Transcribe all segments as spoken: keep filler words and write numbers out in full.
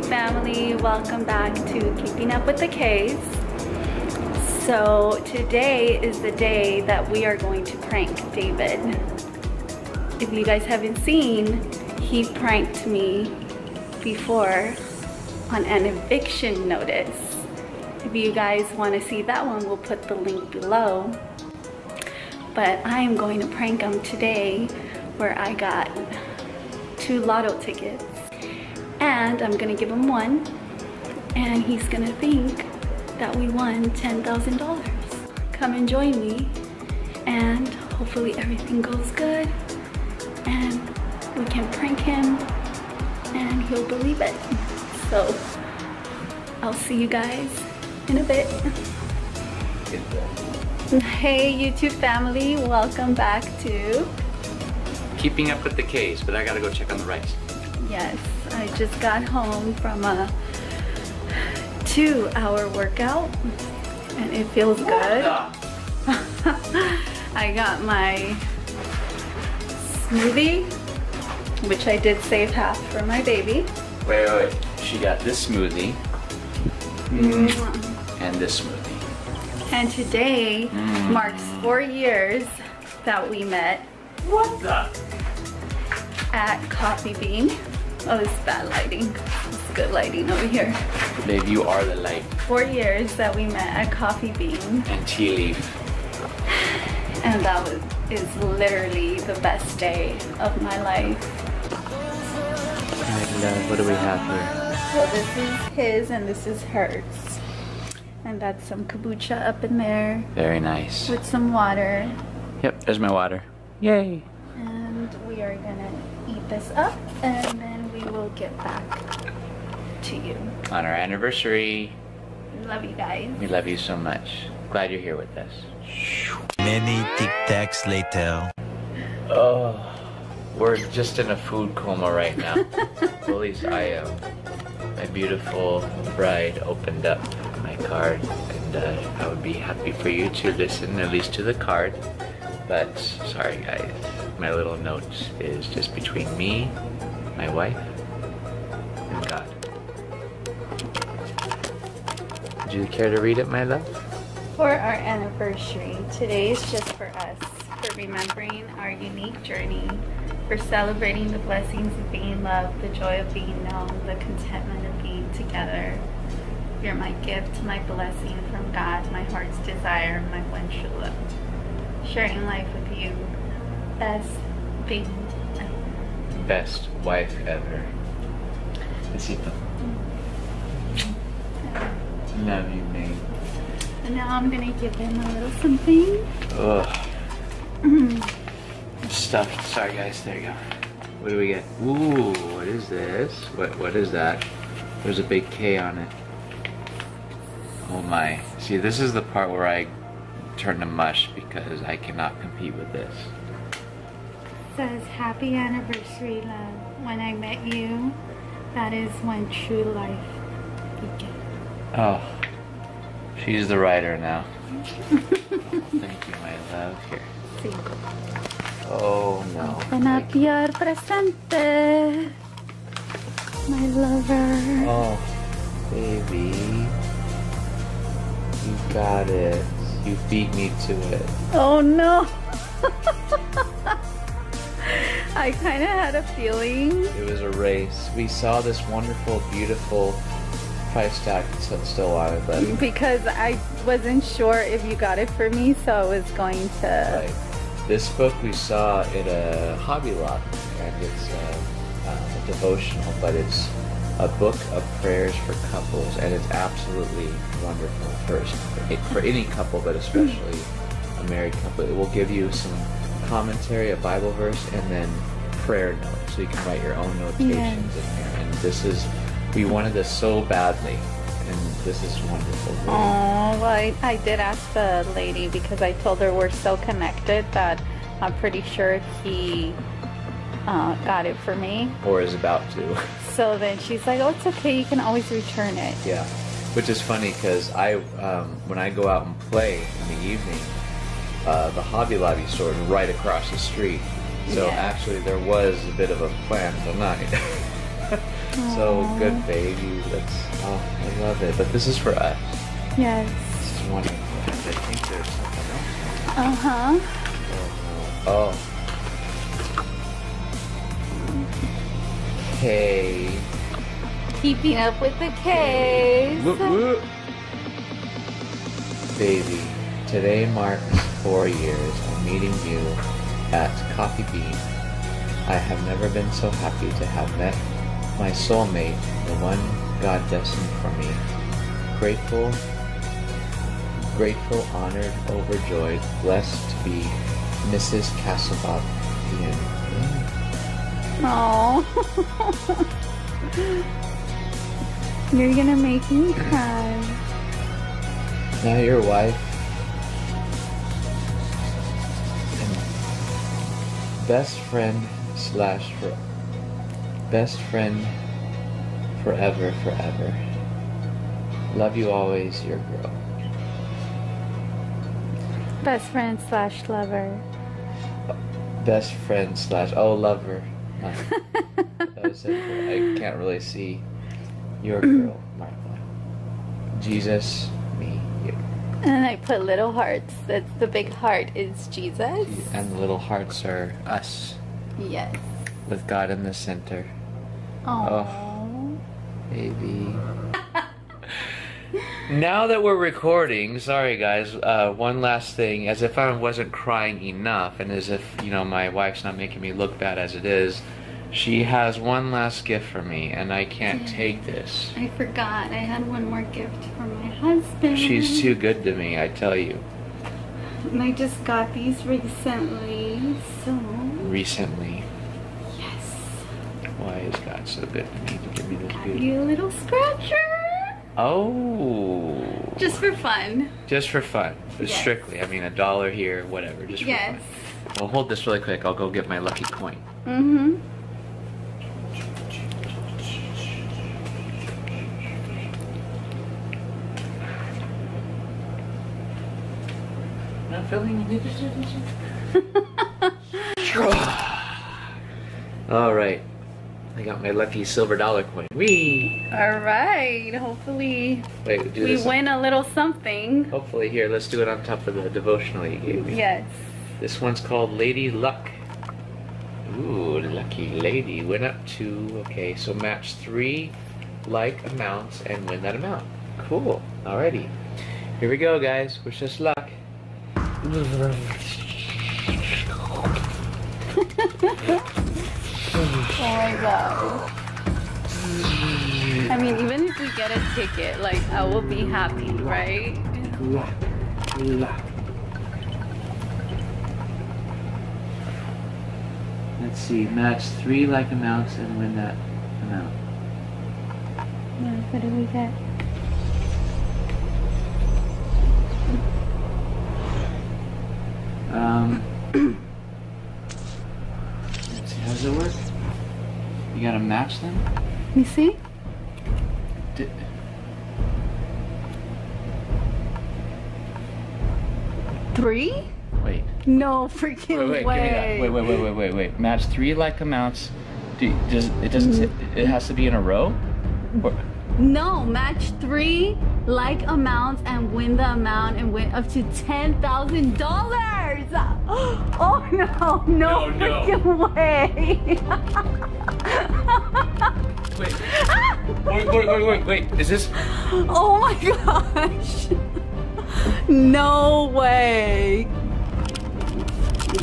YouTube family, welcome back to Keeping Up With The K's. So today is the day that we are going to prank David. If you guys haven't seen, he pranked me before on an eviction notice. If you guys want to see that one, we'll put the link below. But I am going to prank him today, where I got two lotto tickets. And I'm gonna give him one, and he's gonna think that we won ten thousand dollars. Come and join me, and hopefully everything goes good, and we can prank him, and he'll believe it. So, I'll see you guys in a bit. Hey YouTube family, welcome back to Keeping Up With The K's, but I gotta go check on the rice. Yes, I just got home from a two hour workout and it feels good. I got my smoothie, which I did save half for my baby. Wait, wait, wait. She got this smoothie mm. and this smoothie. And today mm. marks four years that we met. What the? At Coffee Bean. Oh, it's bad lighting. It's good lighting over here. Babe, you are the light. Four years that we met at Coffee Bean. And Tea Leaf. And that was, is literally the best day of my life. I love, what do we have here? So this is his and this is hers. And that's some kombucha up in there. Very nice. With some water. Yep, there's my water. Yay. And we are gonna eat this up and then we will get back to you. On our anniversary. We love you guys. We love you so much. Glad you're here with us. Many tic-tacs later. Oh, we're just in a food coma right now. Police I O. My beautiful bride opened up my card, and uh, I would be happy for you to listen at least to the card. But sorry guys, my little note is just between me, my wife, and God. Would you care to read it, my love? For our anniversary, today is just for us, for remembering our unique journey, for celebrating the blessings of being loved, the joy of being known, the contentment of being together. You're my gift, my blessing from God, my heart's desire, my one true love. Sharing life with you, best thing ever. Best wife ever. Besito. Mm-hmm. Love you, babe. And now I'm gonna give him a little something. Ugh. Mm-hmm. Stuffed. Sorry, guys. There you go. What do we get? Ooh, what is this? What? What is that? There's a big K on it. Oh my. See, this is the part where I turn to mush because I cannot compete with this. It says, happy anniversary, love. When I met you, that is when true life began. Oh, she's the writer now. Thank you, my love. Here. Sí. Oh, no. Open up your presente, my lover. Oh, baby. You got it. You beat me to it. Oh no! I kind of had a feeling. It was a race. We saw this wonderful, beautiful price tag still on it, but because I wasn't sure if you got it for me, so I was going to. Right. This book we saw at a Hobby Lobby, and it's a, uh, a devotional, but it's a book of prayers for couples, and it's absolutely wonderful first for, for any couple, but especially a married couple. It will give you some commentary, a Bible verse, and then prayer notes, so you can write your own notations yes. in here. And this is, we wanted this so badly, and this is wonderful. Oh, well, I, I did ask the lady, because I told her we're so connected that I'm pretty sure he Uh, got it for me. Or is about to. So then she's like, oh, it's okay, you can always return it. Yeah, which is funny because I, um, when I go out and play in the evening, uh, the Hobby Lobby store is right across the street. So yeah. Actually there was a bit of a plan tonight. So good, baby. That's, oh, I love it. But this is for us. Yes. This is wonderful. I think there's something else. Uh huh. Oh. oh. Hey. Keeping up with the K's. Whoop, whoop. Baby, today marks four years of meeting you at Coffee Bean. I have never been so happy to have met my soulmate, the one God destined for me. Grateful, grateful, honored, overjoyed, blessed to be Missus Castlebaugh. Oh, you're gonna make me cry. Now your wife and best friend slash for best friend forever, forever. Love you always, your girl. Best friend slash lover. Best friend slash oh lover. That was it. I can't really see your girl, Martha. Jesus. And I put little hearts. That the big heart is Jesus, and the little hearts are us. Yes. With God in the center. Aww. Oh, baby. Now that we're recording, sorry guys. Uh, one last thing, as if I wasn't crying enough, and as if you know my wife's not making me look bad as it is. She has one last gift for me, and I can't yeah. take this. I forgot. I had one more gift for my husband. She's too good to me, I tell you. And I just got these recently, so... Recently? Yes. Why is God so good to me to give me this gift? Got you a little scratcher. Oh. Just for fun. Just for fun. Yes. Strictly. I mean, a dollar here, whatever. Just for yes. fun. Well, hold this really quick. I'll go get my lucky coin. Mm-hmm. All right, I got my lucky silver dollar coin. Whee! All right, hopefully Wait, do we this win on. a little something. Hopefully, here, let's do it on top of the devotional you gave me. Yes. This one's called Lady Luck. Ooh, lucky lady. Went up to, okay, so match three like amounts and win that amount. Cool, alrighty. Here we go, guys, wish us luck. Oh my God. I mean, even if we get a ticket, like, I will be happy, right? Luck, luck. Let's see, match three like amounts and win that amount. Now, what do we get? Um, let's see, how does it work? You gotta match them? You see? D three? Wait. No freaking wait, wait, way. Wait, wait, wait, wait, wait, wait. Match three like amounts. Do, does, it doesn't say, it has to be in a row? Or? No, match three like amounts and win the amount and win up to ten thousand dollars. Oh no, no, no, no. freaking way! Wait. Wait, wait, wait, wait, is this? Oh my gosh! No way!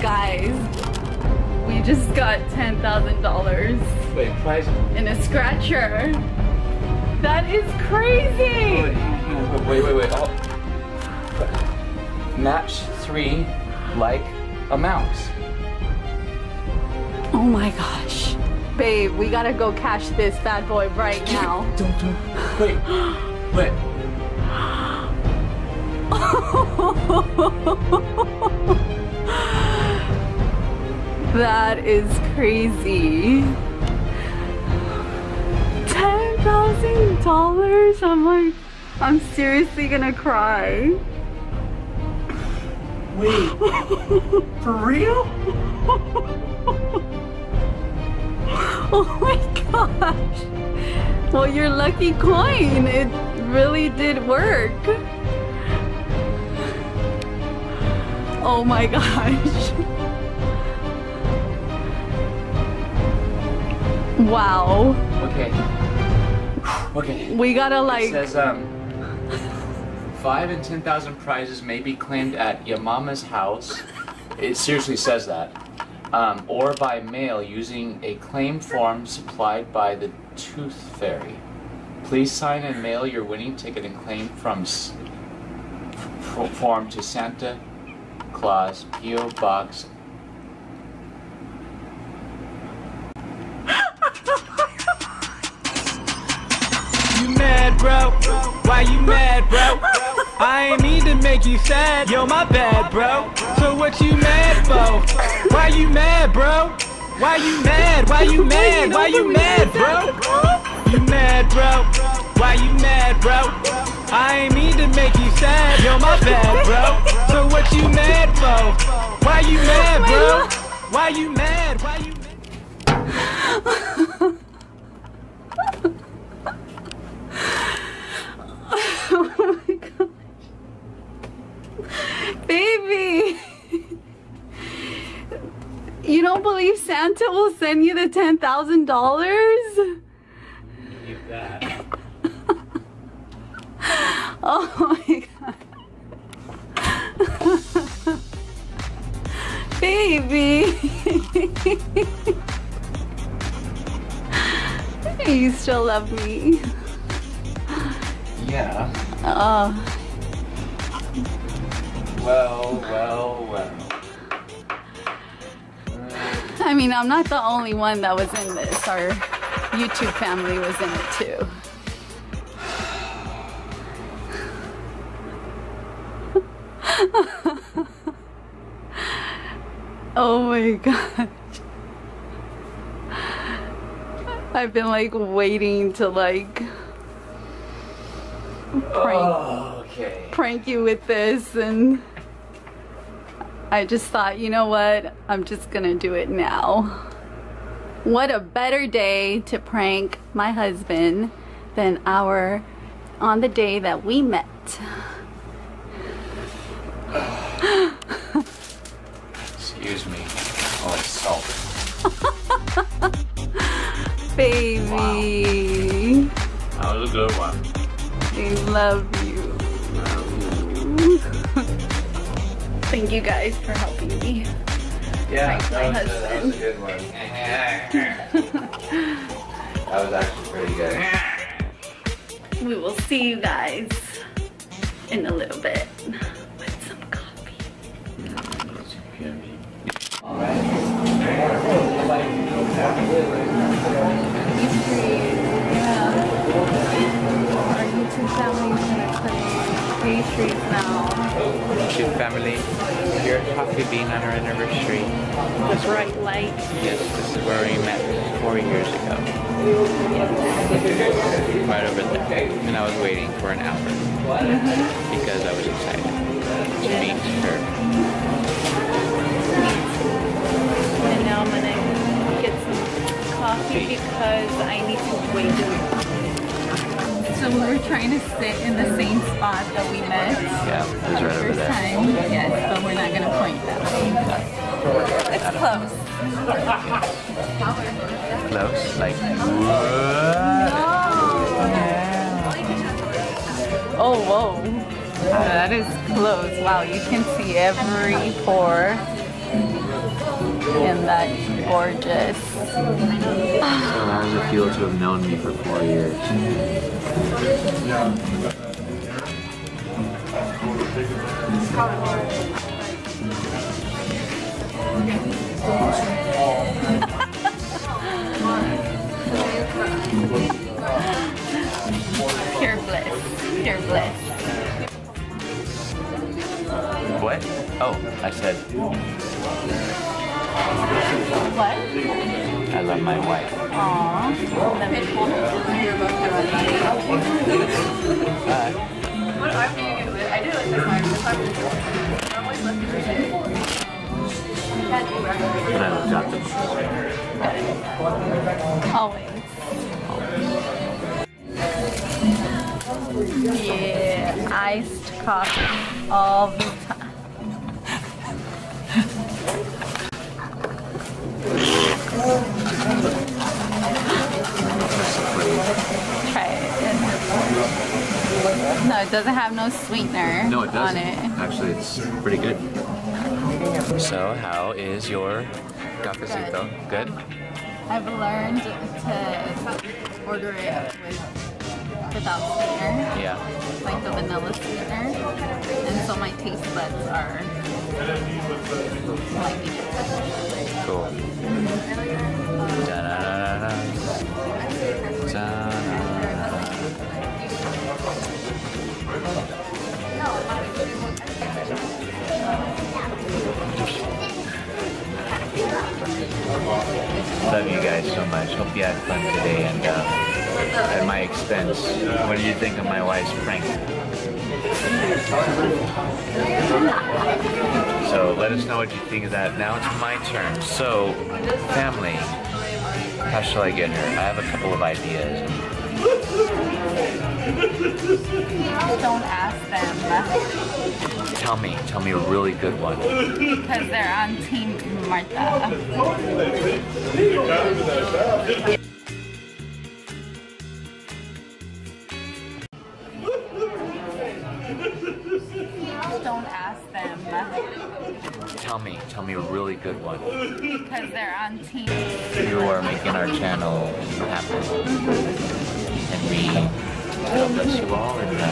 Guys, we just got ten thousand dollars. Wait, prize? In a scratcher. That is crazy! Wait, wait, wait, wait. Oh. Match three. Like amounts. Oh my gosh. Babe, we gotta go cash this bad boy right now. Don't do it. Wait. Wait. That is crazy. ten thousand dollars? I'm like, I'm seriously gonna cry. Wait, for real? Oh my God. gosh! Well, your lucky coin, it really did work. Oh my gosh. Wow. Okay. Okay. We gotta like... It says, um, five and ten thousand prizes may be claimed at your mama's house. It seriously says that. Um, or by mail using a claim form supplied by the Tooth Fairy. Please sign and mail your winning ticket and claim from s f form to Santa Claus, P O Box. You mad, bro? Why you mad, bro? I ain't mean to make you sad. Yo, my bad, bro. So what you mad for? Why you mad, bro? Why you mad? Why you mad? Why you mad, bro? You mad, bro? Why you mad, bro? I ain't mean to make you sad, yo, my bad, bro. So what you mad for? Why you mad, bro? Why you mad? Why you mad? Oh my gosh. Baby! You don't believe Santa will send you the ten thousand dollars? You get that. Oh my god. Baby. You still love me. Yeah. Oh. Well, well, well. I mean, I'm not the only one that was in this. Our YouTube family was in it too. Oh my gosh. I've been like waiting to like prank, oh, okay. prank you with this, and I just thought, you know what? I'm just gonna do it now. What a better day to prank my husband than our on the day that we met. Excuse me. Oh, it's salt. Baby. Wow. That was a good one. I love you. Thank you guys for helping me. Yeah, like that, my was husband. A, that was a good one. That was actually pretty good. We will see you guys in a little bit. Treat now. YouTube family, here at Coffee Bean on our anniversary. That's right, like. Yes, this is where we met four years ago. Yes. Right over there. And I was waiting for an hour mm-hmm. because I was excited to yeah. meet her. And now I'm gonna get some coffee because I need to wait to So we were trying to sit in the same spot that we met. Yeah, it was right over there. Time. Yes, but we're not going to point that way. It's close. Close? Like... No. Oh, whoa. That is close. Wow, you can see every pore in that gorgeous. So how does it feel to have known me for four years? Pure bliss. Pure bliss. What? Oh, I said. What? I love my wife. Aww. What arm do you get with? I do like this arm. I'm always left to it. But I love Jonathan. Always. iced coffee all the time. Try it. No, it doesn't have no sweetener no, it doesn't. on it. Actually, it's pretty good. So, how is your cafecito? Good? I've learned to order it with without sweetener, yeah. like the vanilla sweetener, and so my taste buds are liking it. Cool. Mm-hmm. da -da -da -da. Da -da -da. Love you guys so much. Hope you had fun today, and uh, at my expense. What do you think of my wife's prank? So let us know what you think of that. Now it's my turn. So, family, how shall I get her? I have a couple of ideas. Don't ask them. Tell me. Tell me a really good one. Because they're on Team Martha. Don't ask them. Tell me, tell me a really good one. Because they're on T V. You are making our channel happen. And we, God bless you all, and uh,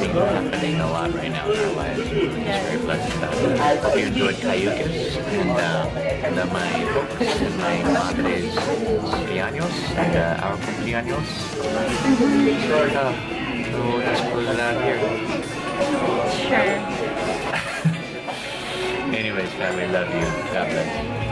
things are happening a lot right now in our lives. It's very blessed. I hope you enjoyed Cayucas, and uh, and uh, my folks and my madres, cumpleaños, and uh, our cumpleaños. Uh, So let's close it out here. Sure. Anyways, family, love you. God bless you.